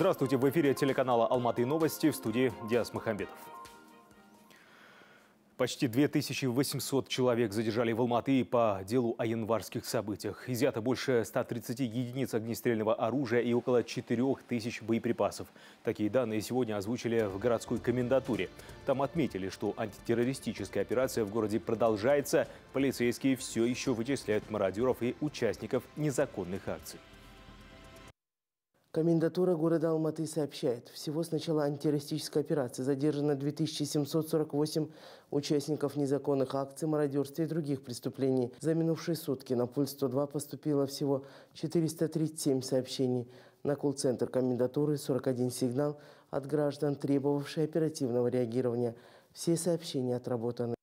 Здравствуйте, в эфире телеканала «Алматы новости», в студии Диас Махамбетов. Почти 2800 человек задержали в Алматы по делу о январских событиях. Изъято больше 130 единиц огнестрельного оружия и около 4000 боеприпасов. Такие данные сегодня озвучили в городской комендатуре. Там отметили, что антитеррористическая операция в городе продолжается. Полицейские все еще вычисляют мародеров и участников незаконных акций. Комендатура города Алматы сообщает, всего с начала антитеррористической операции задержано 2748 участников незаконных акций, мародерства и других преступлений. За минувшие сутки на пульт 102 поступило всего 437 сообщений. На колл-центр комендатуры 41 сигнал от граждан, требовавших оперативного реагирования. Все сообщения отработаны.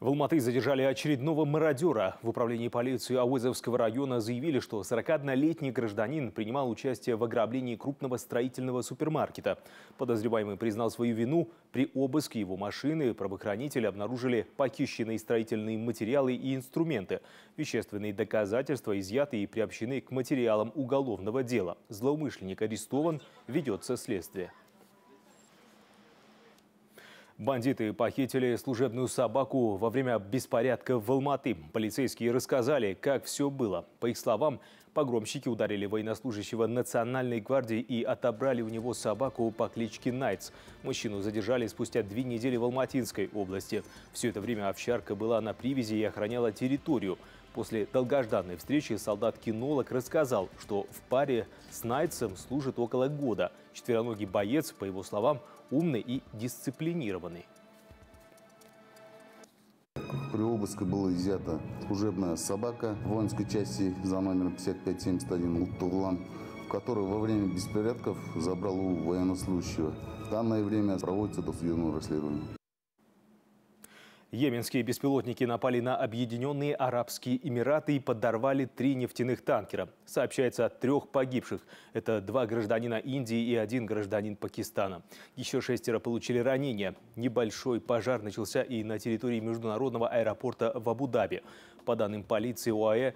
В Алматы задержали очередного мародера. В управлении полиции Ауэзовского района заявили, что 41-летний гражданин принимал участие в ограблении крупного строительного супермаркета. Подозреваемый признал свою вину. При обыске его машины правоохранители обнаружили похищенные строительные материалы и инструменты. Вещественные доказательства изъяты и приобщены к материалам уголовного дела. Злоумышленник арестован, ведется следствие. Бандиты похитили служебную собаку во время беспорядка в Алматы. Полицейские рассказали, как все было. По их словам, погромщики ударили военнослужащего Национальной гвардии и отобрали у него собаку по кличке Найц. Мужчину задержали спустя 2 недели в Алматинской области. Все это время овчарка была на привязи и охраняла территорию. После долгожданной встречи солдат-кинолог рассказал, что в паре с Найцем служит около года. Четвероногий боец, по его словам, умный и дисциплинированный. При обыске была изъята служебная собака воинской части за номером 5571 «Утуглан», который во время беспорядков забрал у военнослужащего. В данное время проводится досудебное расследование. Йеменские беспилотники напали на Объединенные Арабские Эмираты и подорвали 3 нефтяных танкера. Сообщается о 3 погибших. Это 2 гражданина Индии и 1 гражданин Пакистана. Еще 6 получили ранения. Небольшой пожар начался и на территории международного аэропорта в Абу-Даби. По данным полиции ОАЭ,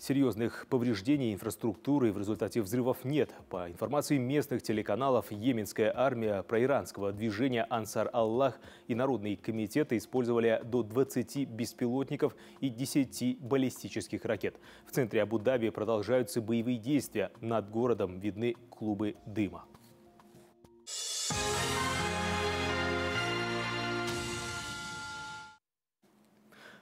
серьезных повреждений инфраструктуры в результате взрывов нет. По информации местных телеканалов, Йеменская армия проиранского движения «Ансар Аллах» и народные комитеты использовали до 20 беспилотников и 10 баллистических ракет. В центре Абу-Даби продолжаются боевые действия. Над городом видны клубы дыма.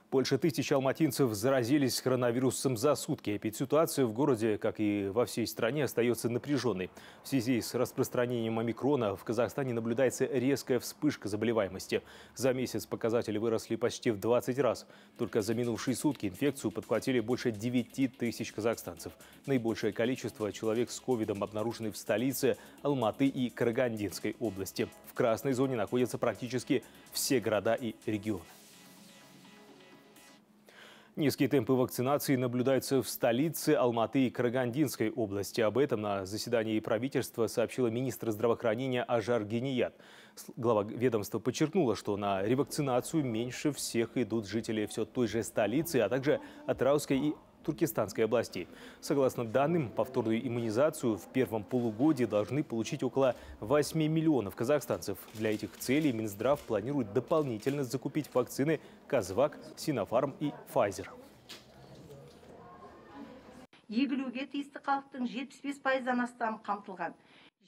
Больше 1000 алматинцев заразились коронавирусом за сутки. Эпидситуация в городе, как и во всей стране, остается напряженной. В связи с распространением омикрона в Казахстане наблюдается резкая вспышка заболеваемости. За месяц показатели выросли почти в 20 раз. Только за минувшие сутки инфекцию подхватили больше 9000 казахстанцев. Наибольшее количество человек с ковидом обнаружены в столице Алматы и Карагандинской области. В красной зоне находятся практически все города и регионы. Низкие темпы вакцинации наблюдаются в столице Алматы и Карагандинской области. Об этом на заседании правительства сообщила министр здравоохранения Ажар Гениат. Глава ведомства подчеркнула, что на ревакцинацию меньше всех идут жители все той же столицы, а также Атырауской и Туркестанской областей. Согласно данным, повторную иммунизацию в первом полугодии должны получить около 8 миллионов казахстанцев. Для этих целей Минздрав планирует дополнительно закупить вакцины «Казвак», «Синофарм» и «Пфайзер».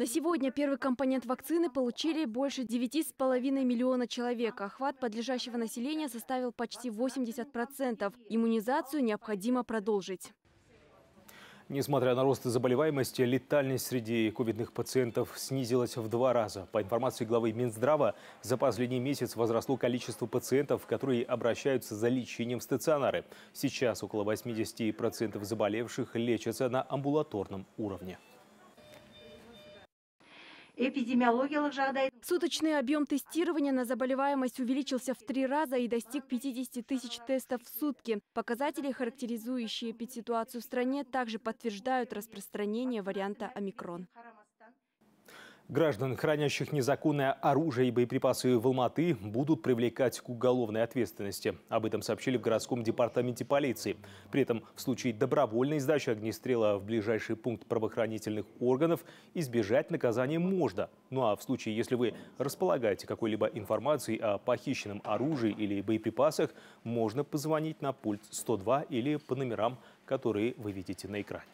На сегодня первый компонент вакцины получили больше 9,5 миллиона человек. Охват подлежащего населения составил почти 80%. Иммунизацию необходимо продолжить. Несмотря на рост заболеваемости, летальность среди ковидных пациентов снизилась в 2 раза. По информации главы Минздрава, за последний месяц возросло количество пациентов, которые обращаются за лечением в стационары. Сейчас около 80% заболевших лечатся на амбулаторном уровне. Суточный объем тестирования на заболеваемость увеличился в 3 раза и достиг 50000 тестов в сутки. Показатели, характеризующие эпидситуацию в стране, также подтверждают распространение варианта омикрон. Граждан, хранящих незаконное оружие и боеприпасы в Алматы, будут привлекать к уголовной ответственности. Об этом сообщили в городском департаменте полиции. При этом в случае добровольной сдачи огнестрела в ближайший пункт правоохранительных органов избежать наказания можно. Ну а в случае, если вы располагаете какой-либо информацией о похищенном оружии или боеприпасах, можно позвонить на пульт 102 или по номерам, которые вы видите на экране.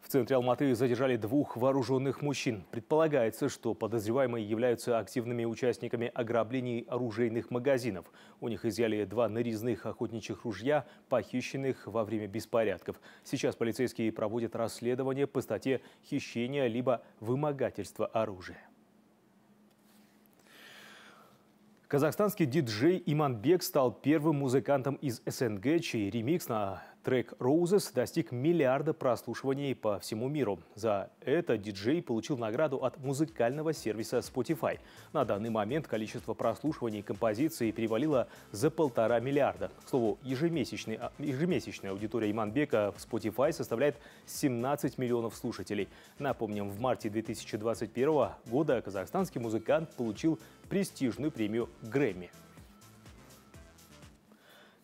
В центре Алматы задержали двух вооруженных мужчин. Предполагается, что подозреваемые являются активными участниками ограблений оружейных магазинов. У них изъяли два нарезных охотничьих ружья, похищенных во время беспорядков. Сейчас полицейские проводят расследование по статье «Хищение либо вымогательство оружия». Казахстанский диджей Иманбек стал первым музыкантом из СНГ, чей ремикс на трек «Roses» достиг 1 миллиарда прослушиваний по всему миру. За это диджей получил награду от музыкального сервиса Spotify. На данный момент количество прослушиваний композиции перевалило за 1,5 миллиарда. К слову, ежемесячная аудитория Иманбека в Spotify составляет 17 миллионов слушателей. Напомним, в марте 2021 года казахстанский музыкант получил престижную премию «Грэмми».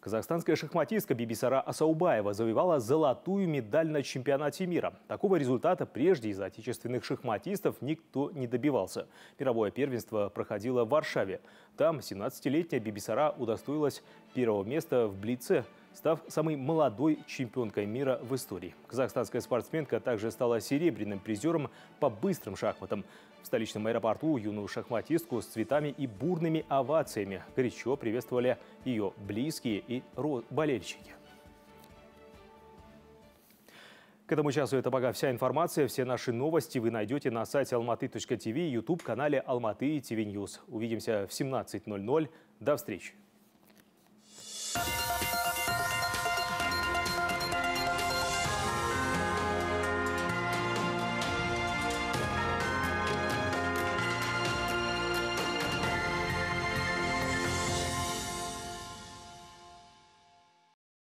Казахстанская шахматистка Бибисара Асаубаева завоевала золотую медаль на чемпионате мира. Такого результата прежде из отечественных шахматистов никто не добивался. Мировое первенство проходило в Варшаве. Там 17-летняя Бибисара удостоилась первого места в блице, став самой молодой чемпионкой мира в истории. Казахстанская спортсменка также стала серебряным призером по быстрым шахматам. В столичном аэропорту юную шахматистку с цветами и бурными овациями горячо приветствовали ее близкие и болельщики. К этому часу это пока вся информация. Все наши новости вы найдете на сайте almaty.tv и YouTube-канале Almaty TV News. Увидимся в 17:00. До встречи!